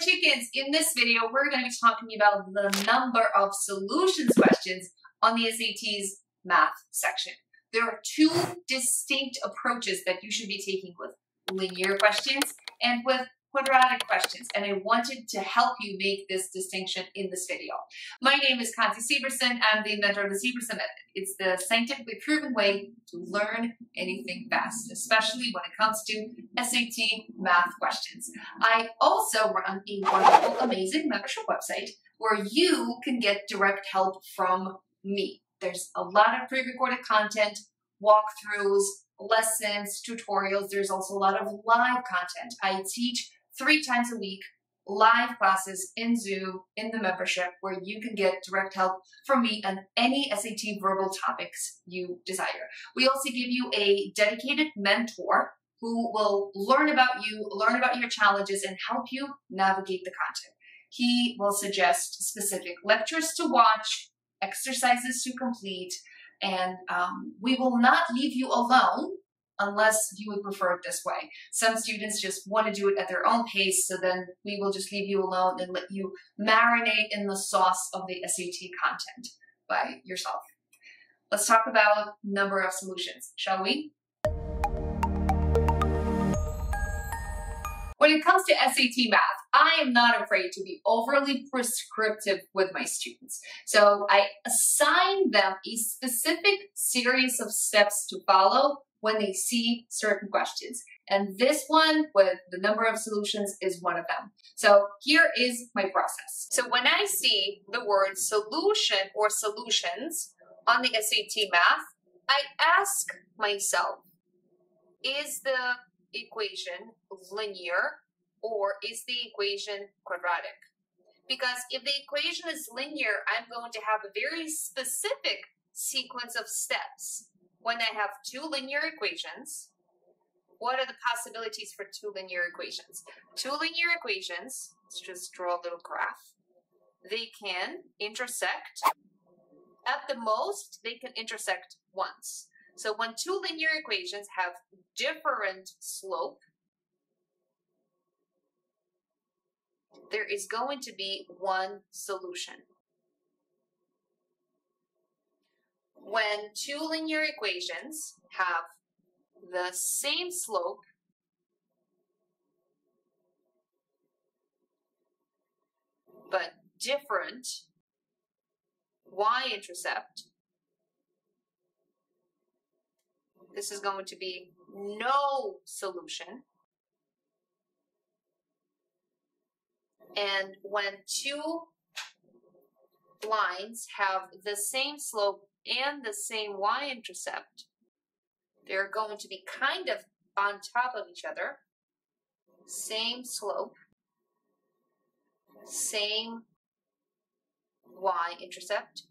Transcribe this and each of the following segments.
chickens, in this video, we're going to be talking about the number of solutions questions on the SAT's math section. There are two distinct approaches that you should be taking with linear questions and with quadratic questions, and I wanted to help you make this distinction in this video. My name is Katya Seberson. I'm the inventor of the Seberson method. It's the scientifically proven way to learn anything fast, especially when it comes to SAT math questions. I also run a wonderful, amazing membership website where you can get direct help from me. There's a lot of pre-recorded content, walkthroughs, lessons, tutorials. There's also a lot of live content. I teach 3 times a week, live classes in Zoom, in the membership, where you can get direct help from me on any SAT verbal topics you desire. We also give you a dedicated mentor who will learn about you, learn about your challenges, and help you navigate the content. He will suggest specific lectures to watch, exercises to complete, and we will not leave you alone unless you would prefer it this way. Some students just want to do it at their own pace, so then we will just leave you alone and let you marinate in the sauce of the SAT content by yourself. Let's talk about number of solutions, shall we? When it comes to SAT math, I am not afraid to be overly prescriptive with my students. So I assign them a specific series of steps to follow when they see certain questions. And this one with the number of solutions is one of them. So here is my process. So when I see the word solution or solutions on the SAT math, I ask myself, is the equation linear or is the equation quadratic? Because if the equation is linear, I'm going to have a very specific sequence of steps. When I have 2 linear equations, what are the possibilities for 2 linear equations? 2 linear equations, let's just draw a little graph. They can intersect. At the most, they can intersect once. So when 2 linear equations have different slope, there is going to be one solution. When 2 linear equations have the same slope, but different y-intercept, this is going to be no solution. And when 2 lines have the same slope and the same y-intercept, they're going to be kind of on top of each other. Same slope, same y-intercept.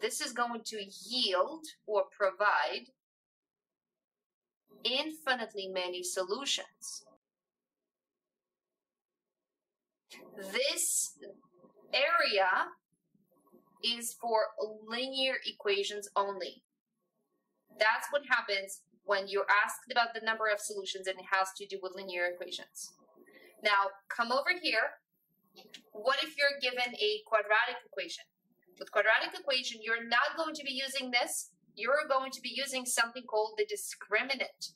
This is going to yield or provide infinitely many solutions. This area is for linear equations only. That's what happens when you're asked about the number of solutions and it has to do with linear equations. Now, come over here. What if you're given a quadratic equation? With quadratic equation, you're not going to be using this. You're going to be using something called the discriminant.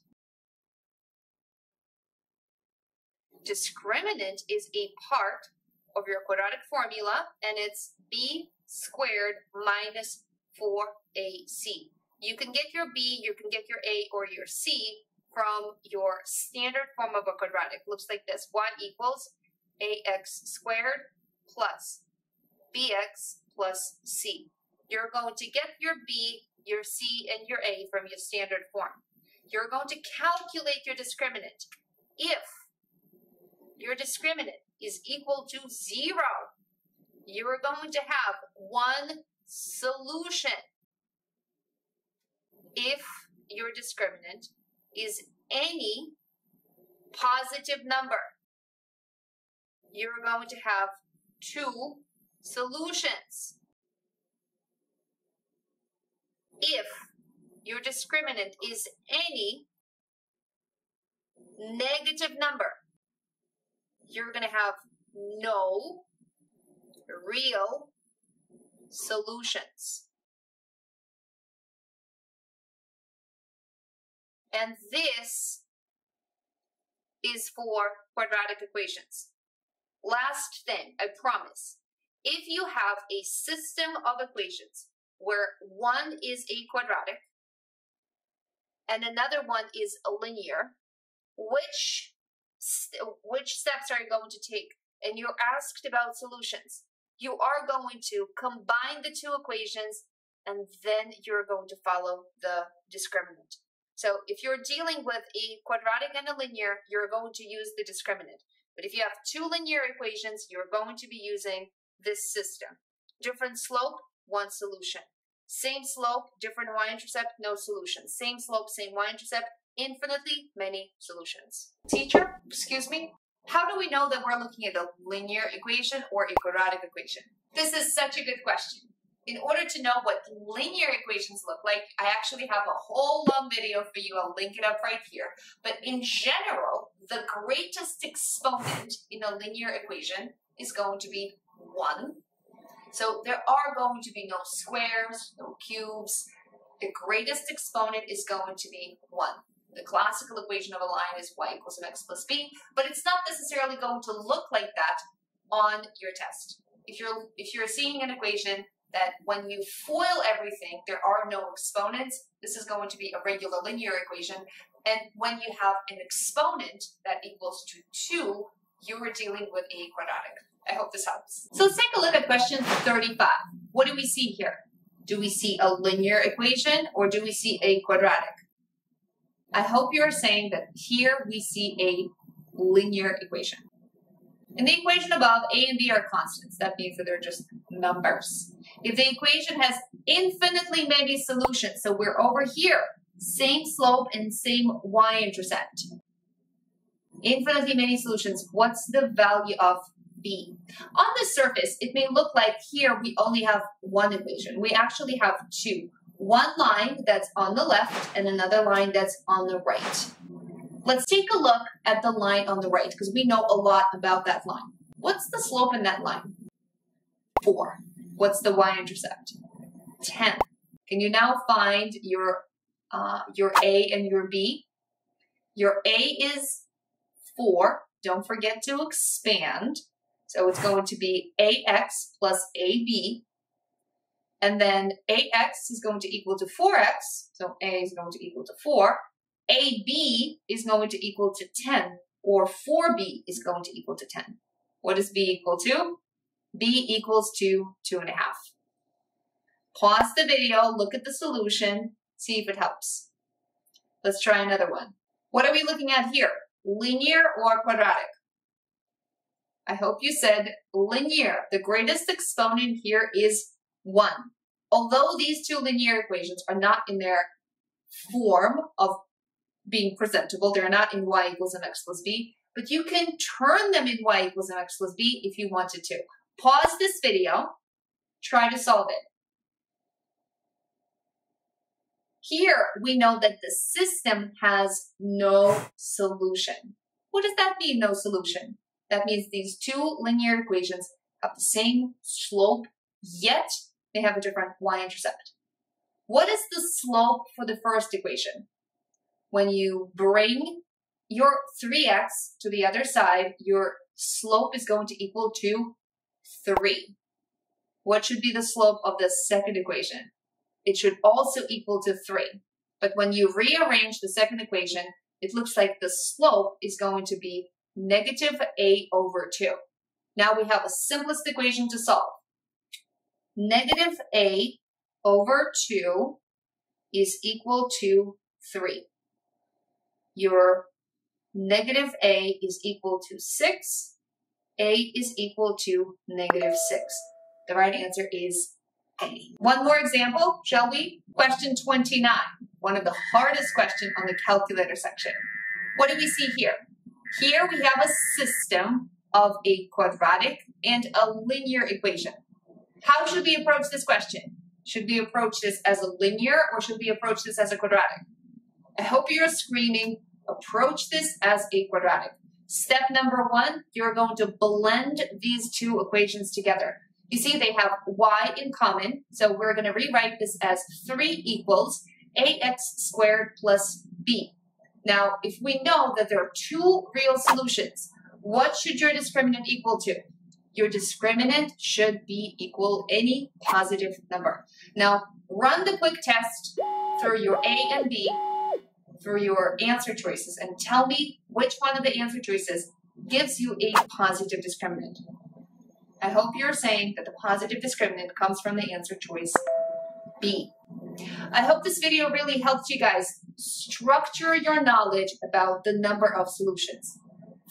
Discriminant is a part of your quadratic formula, and it's b squared minus 4ac. You can get your b, you can get your a, or your c from your standard form of a quadratic. Looks like this: y equals ax squared plus bx plus c. You're going to get your b, your c, and your a from your standard form. You're going to calculate your discriminant. If your discriminant is equal to 0, you are going to have one solution. If your discriminant is any positive number, you're going to have 2 solutions. If your discriminant is any negative number, you're going to have no real solutions. And this is for quadratic equations. Last thing, I promise. If you have a system of equations where one is a quadratic and another one is a linear, which steps are you going to take? And you're asked about solutions. You are going to combine the two equations, and then you're going to follow the discriminant. So if you're dealing with a quadratic and a linear, you're going to use the discriminant. But if you have two linear equations, you're going to be using this system. Different slope, one solution. Same slope, different y-intercept, no solution. Same slope, same y-intercept, infinitely many solutions. Teacher, excuse me, how do we know that we're looking at a linear equation or a quadratic equation? This is such a good question. In order to know what linear equations look like, I actually have a whole long video for you. I'll link it up right here. But in general, the greatest exponent in a linear equation is going to be 1. So there are going to be no squares, no cubes. The greatest exponent is going to be 1. The classical equation of a line is y = mx + b, but it's not necessarily going to look like that on your test. If you're seeing an equation that when you FOIL everything, there are no exponents, this is going to be a regular linear equation. And when you have an exponent that equals to 2, you are dealing with a quadratic. I hope this helps. So let's take a look at question 35. What do we see here? Do we see a linear equation or do we see a quadratic? I hope you're saying that here we see a linear equation. In the equation above, a and b are constants. That means that they're just numbers. If the equation has infinitely many solutions, so we're over here, same slope and same y-intercept. Infinitely many solutions. What's the value of b? On the surface, it may look like here we only have one equation. We actually have two. One line that's on the left and another line that's on the right. Let's take a look at the line on the right because we know a lot about that line. What's the slope in that line? 4. What's the y-intercept? 10. Can you now find your a and your b? Your a is 4. Don't forget to expand. So it's going to be ax + ab. And then ax is going to equal to 4x, so a is going to equal to 4. ab is going to equal to 10, or 4b is going to equal to 10. What does b equal to? b equals to 2.5. Pause the video, look at the solution, see if it helps. Let's try another one. What are we looking at here? Linear or quadratic? I hope you said linear. The greatest exponent here is 1. Although these two linear equations are not in their form of being presentable, they're not in y = mx + b, but you can turn them in y = mx + b if you wanted to. Pause this video, try to solve it. Here we know that the system has no solution. What does that mean, no solution? That means these two linear equations have the same slope, yet they have a different y-intercept. What is the slope for the first equation? When you bring your 3x to the other side, your slope is going to equal to 3. What should be the slope of the second equation? It should also equal to 3. But when you rearrange the second equation, it looks like the slope is going to be -a/2. Now we have a simplest equation to solve. -a/2 is equal to 3. Your -a is equal to 6. A is equal to -6. The right answer is A. One more example, shall we? Question 29, one of the hardest questions on the calculator section. What do we see here? Here we have a system of a quadratic and a linear equation. How should we approach this question? Should we approach this as a linear or should we approach this as a quadratic? I hope you're screaming, approach this as a quadratic. Step number one, you're going to blend these two equations together. You see, they have y in common, so we're going to rewrite this as 3 equals ax squared plus b. Now, if we know that there are two real solutions, what should your discriminant equal to? Your discriminant should be equal any positive number. Now, run the quick test through your A and B, through your answer choices, and tell me which one of the answer choices gives you a positive discriminant. I hope you're saying that the positive discriminant comes from the answer choice B. I hope this video really helps you guys structure your knowledge about the number of solutions.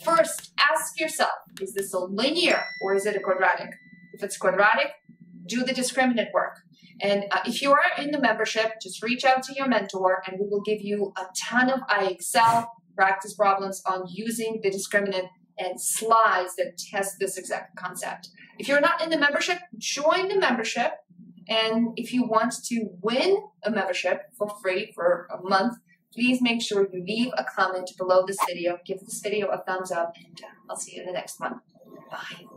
First, ask yourself, is this a linear or is it a quadratic? If it's quadratic, do the discriminant work. And if you are in the membership, just reach out to your mentor and we will give you a ton of IXL practice problems on using the discriminant and slides that test this exact concept. If you're not in the membership, join the membership. And if you want to win a membership for free for a month, please make sure you leave a comment below this video. Give this video a thumbs up, and I'll see you in the next one. Bye.